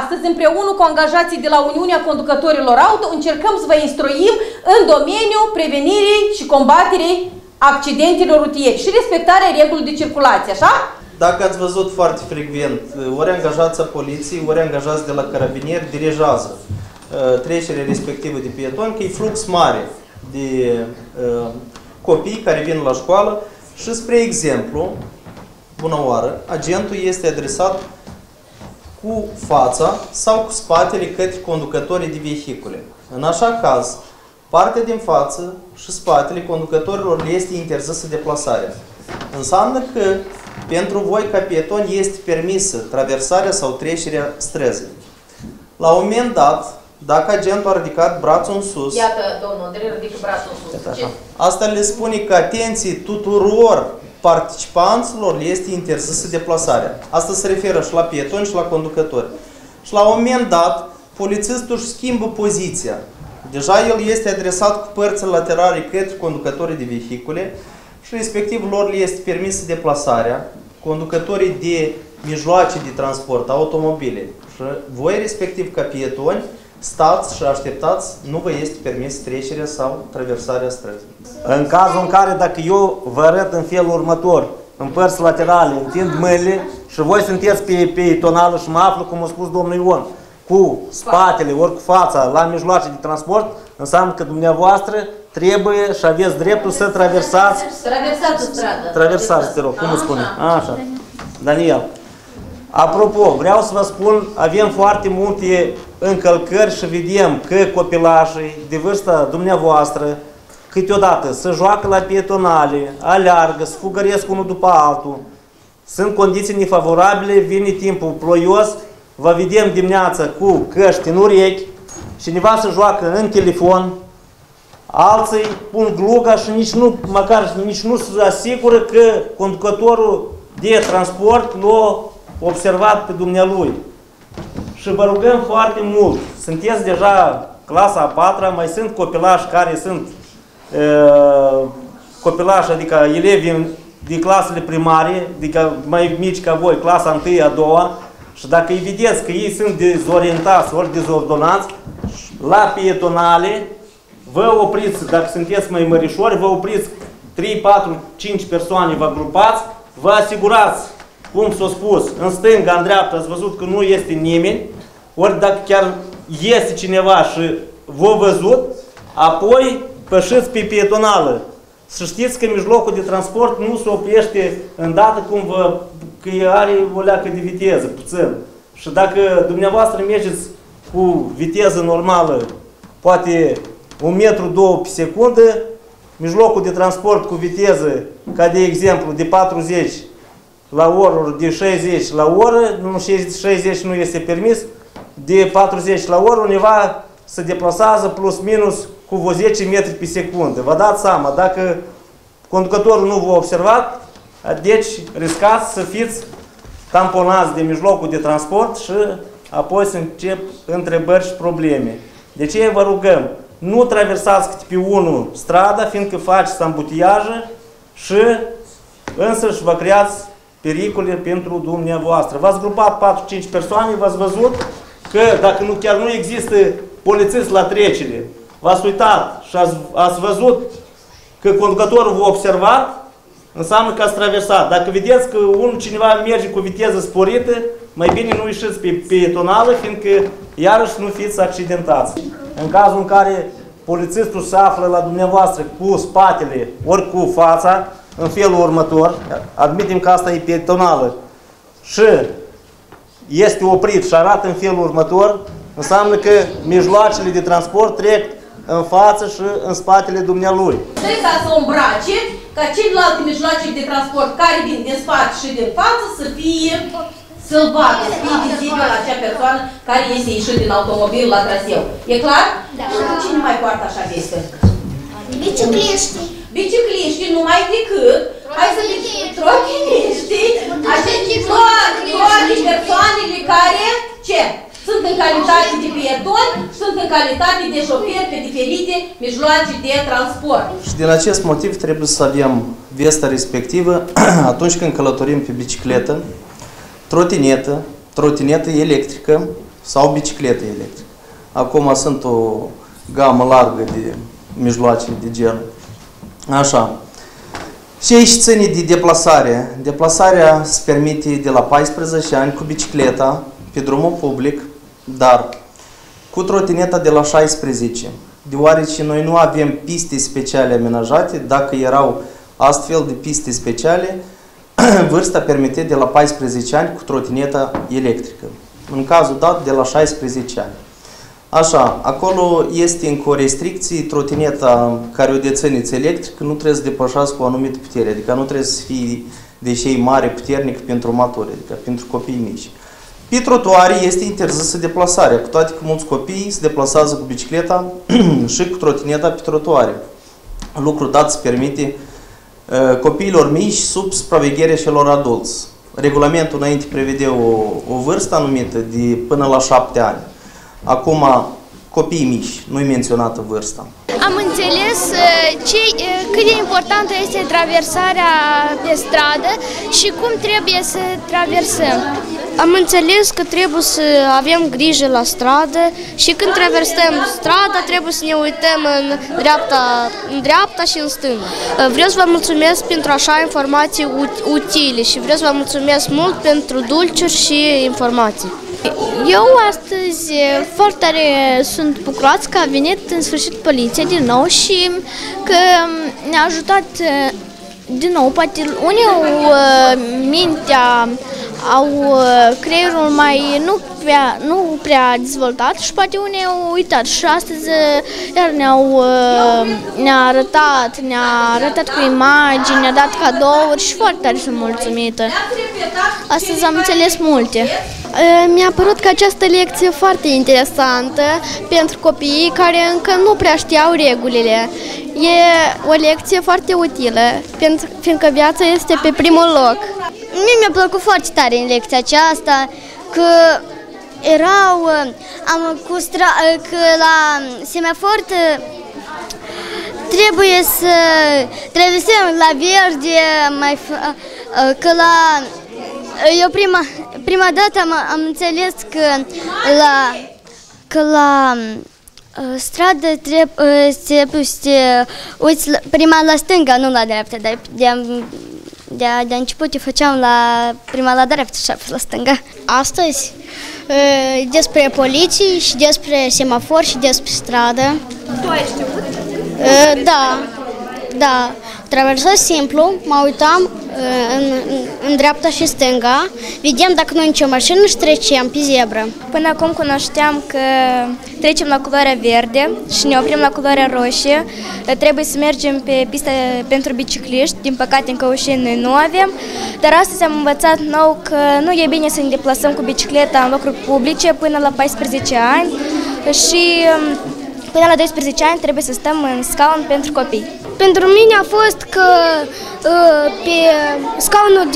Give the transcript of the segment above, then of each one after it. astăzi, împreună cu angajații de la Uniunea Conducătorilor Auto, încercăm să vă instruim în domeniul prevenirii și combaterii accidentelor rutiere și respectarea regulilor de circulație, așa? Dacă ați văzut foarte frecvent, ori angajați poliției, ori angajați de la carabinieri, dirijează trecerea respectivă de pietoni, că e flux mare de copii care vin la școală și, spre exemplu, bună oară, agentul este adresat cu fața sau cu spatele către conducătorii de vehicule. În așa caz, partea din față și spatele conducătorilor le este interzisă deplasarea. Înseamnă că pentru voi, ca pietoni, este permisă traversarea sau trecerea străzii. La un moment dat, dacă agentul a ridicat brațul în sus... Iată, domnul, de ridică brațul în sus. Asta le spune că, atenție, tuturor participanților le este interzisă deplasarea. Asta se referă și la pietoni și la conducători. Și la un moment dat, polițistul își schimbă poziția. Deja el este adresat cu părțile laterale către conducătorii de vehicule și respectiv lor le este permisă deplasarea. Conducătorii de mijloace de transport, automobile și voi respectiv ca pietoni stați și așteptați, nu vă este permis trecerea sau traversarea străzii. În cazul în care, dacă eu vă arăt în felul următor, în părți laterale, întind mâinile și voi sunteți pe pietonală și mă aflu, cum a spus domnul Ion, cu spatele ori cu fața la mijloace de transport, înseamnă că dumneavoastră trebuie și aveți dreptul să traversați... Traversați strada. Traversați, te rog, cum îți spune? Așa. Daniel. Apropo, vreau să vă spun, avem foarte multe încălcări și vedem că copilașii de vârsta dumneavoastră câteodată se joacă la pietonale, aleargă, se fugăresc unul după altul, sunt condiții nefavorabile, vine timpul ploios, vă vedem dimineața cu căști în urechi, cineva se joacă în telefon, alții pun gluga și nici nu se asigură că conducătorul de transport l-a observat pe dumnealui. Și vă rugăm foarte mult, sunteți deja clasa a 4-a, mai sunt copilași care sunt copilași, adică elevii din clasele primare, adică mai mici ca voi, clasa 1-a, a 2-a, și dacă îi vedeți că ei sunt dezorientați ori dezordonați, la pietonale vă opriți, dacă sunteți mai mărișori, vă opriți 3, 4, 5 persoane, vă grupați, vă asigurați, cum s-a spus, în stânga, în dreapta, ați văzut că nu este nimeni, ori dacă chiar iese cineva și v-a văzut, apoi pășiți pe pietonală. Să știți că mijlocul de transport nu se oprește îndată cum vă, că are o leacă de viteză, puțin. Și dacă dumneavoastră mergeți cu viteză normală, poate 1 metru, 2 pe secundă, mijlocul de transport cu viteză, ca de exemplu, de 40 la oră, de 60 la oră, nu 60 nu este permis, de 40 la oră undeva se deplasează plus minus cu vreo 10 metri pe secundă. Vă dați seama, dacă conducătorul nu v-a observat, deci riscați să fiți tamponați de mijlocul de transport și apoi să încep întrebări și probleme. De ce vă rugăm? Nu traversați câte pe unul strada, fiindcă faceți ambutiajă și însăși vă creați pericole pentru dumneavoastră. V-ați grupat 4-5 persoane, v-ați văzut că dacă nu, chiar nu există polițist la trecere, v-ați uitat și ați văzut că conducătorul v-a observat, înseamnă că ați traversat. Dacă vedeți că unul cineva merge cu viteză sporită, mai bine nu ieșiți pe pietonală, fiindcă iarăși nu fiți accidentați. În cazul în care polițistul se află la dumneavoastră cu spatele ori cu fața, în felul următor, admitem că asta e pietonală și este oprit și arată în felul următor, înseamnă că mijloacele de transport trec în față și în spatele dumnealui. Trebuie ca să îmbrace ca celelalte mijloace de transport care vin din spate și din față să fie sălbate, să fie vizibil la acea persoană care este ieșit din automobil la traseu. E clar? Da. Cine mai poartă așa veste? Bicicliștii. Bicicliștii, numai decât, hai să zicem, trochiniștii, toate persoanele care, ce? Sunt în calitate de pietoni, sunt în calitate de șoferi pe diferite mijloace de transport. Și din acest motiv trebuie să avem vesta respectivă atunci când călătorim pe bicicletă, trotinetă electrică sau biciclete electrice. Acum sunt o gamă largă de mijloace de genul. Așa. Și aici ține de deplasare. Deplasarea se permite de la 14 ani cu bicicleta pe drumul public, dar cu trotineta de la 16, deoarece noi nu avem piste speciale amenajate. Dacă erau astfel de piste speciale, vârsta permite de la 14 ani cu trotineta electrică. În cazul dat, de la 16 ani. Așa, acolo este încă o restricție, trotineta care o dețineți electrică nu trebuie să depășească o anumită putere, adică nu trebuie să fie deșei mare, puternic pentru maturi, adică pentru copii mici. Pe trotuare este interzisă deplasarea, cu toate că mulți copii se deplasează cu bicicleta și cu trotineta pe trotuare. Lucrul dat se permite copiilor mici sub supravegherea celor adulți. Regulamentul înainte prevede o vârstă anumită de până la 7 ani. Acum, copiii mici, nu-i menționată vârsta. Am înțeles cât de importantă este traversarea pe stradă și cum trebuie să traversăm. Am înțeles că trebuie să avem grijă la stradă și când traversăm strada trebuie să ne uităm în dreapta și în stânga. Vreau să vă mulțumesc pentru așa informații utile și vreau să vă mulțumesc mult pentru dulciuri și informații. Eu astăzi foarte tare sunt bucuroasă că a venit în sfârșit poliția din nou și că ne-a ajutat din nou. Poate unii au mintea, au creierul mai nu prea dezvoltat și poate unii au uitat și astăzi iar ne-a arătat cu imagini, ne-a dat cadouri și foarte tare sunt mulțumită. Astăzi am înțeles multe. Mi-a părut că această lecție foarte interesantă pentru copiii care încă nu prea știau regulile. E o lecție foarte utilă, fiindcă viața este pe primul loc. Mie mi-a plăcut foarte tare în lecția aceasta, că la semafor trebuie să traversăm la verde, prima dată am înțeles că la stradă trebuie să te uiți prima la stânga, nu la dreapta, dar de început eu făceam prima la dreapta și apoi la stânga. Astăzi despre poliție și despre semafor și despre stradă. Tu ai știut? Da. Traversez simplu, mă uitam în dreapta și stânga, vedem dacă nu e nicio mașină și trecem pe zebră. Până acum cunoșteam că trecem la culoarea verde și ne oprim la culoarea roșie, trebuie să mergem pe pista pentru bicicliști, din păcate în Căușeni noi nu avem, dar astăzi am învățat nou că nu e bine să ne deplasăm cu bicicleta în locuri publice până la 14 ani și până la 12 ani trebuie să stăm în scaun pentru copii. Pentru mine a fost că pe scaunul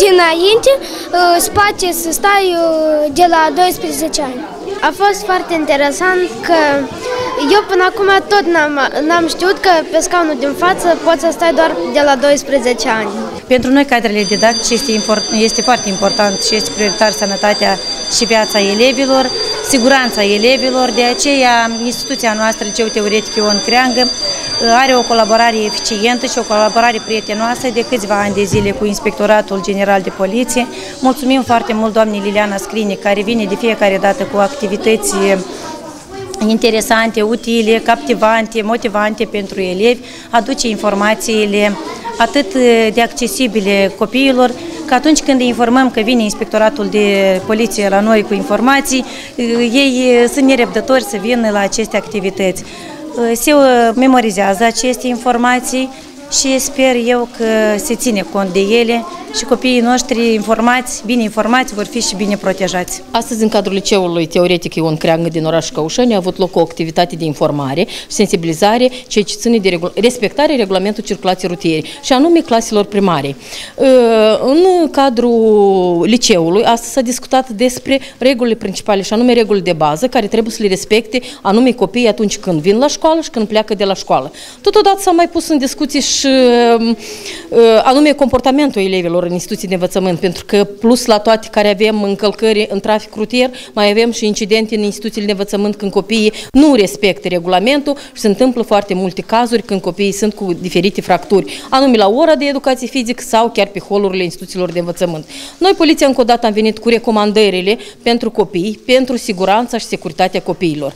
dinainte spate să stai de la 12 ani. A fost foarte interesant că eu până acum tot n-am știut că pe scaunul din față poți să stai doar de la 12 ani. Pentru noi cadrele didactice este foarte important și este prioritar sănătatea și viața elevilor, siguranța elevilor, de aceea instituția noastră, Liceu Teoretic Ion Creangă, are o colaborare eficientă și o colaborare prietenoasă de câțiva ani de zile cu Inspectoratul General de Poliție. Mulțumim foarte mult doamnei Liliana Scrini, care vine de fiecare dată cu activități interesante, utile, captivante, motivante pentru elevi, aduce informațiile atât de accesibile copiilor, că atunci când îi informăm că vine Inspectoratul de Poliție la noi cu informații, ei sunt nerăbdători să vină la aceste activități. Se memorizează aceste informații și sper eu că se ține cont de ele și copiii noștri bine informați vor fi și bine protejați. Astăzi, în cadrul Liceului Teoretic Ion Creangă din orașul Căușeni, a avut loc o activitate de informare și sensibilizare, ceea ce ține de respectarea regulamentului circulației rutiere, și anume claselor primare. În cadrul liceului, astăzi s-a discutat despre regulile principale, și anume regulile de bază, care trebuie să le respecte anume copiii atunci când vin la școală și când pleacă de la școală. Totodată s-a mai pus în discuții și și anume comportamentul elevilor în instituții de învățământ, pentru că plus la toate care avem încălcări în trafic rutier, mai avem și incidente în instituțiile de învățământ când copiii nu respectă regulamentul și se întâmplă foarte multe cazuri când copiii sunt cu diferite fracturi, anume la ora de educație fizică sau chiar pe holurile instituțiilor de învățământ. Noi, poliția, încă o dată am venit cu recomandările pentru copii, pentru siguranța și securitatea copiilor.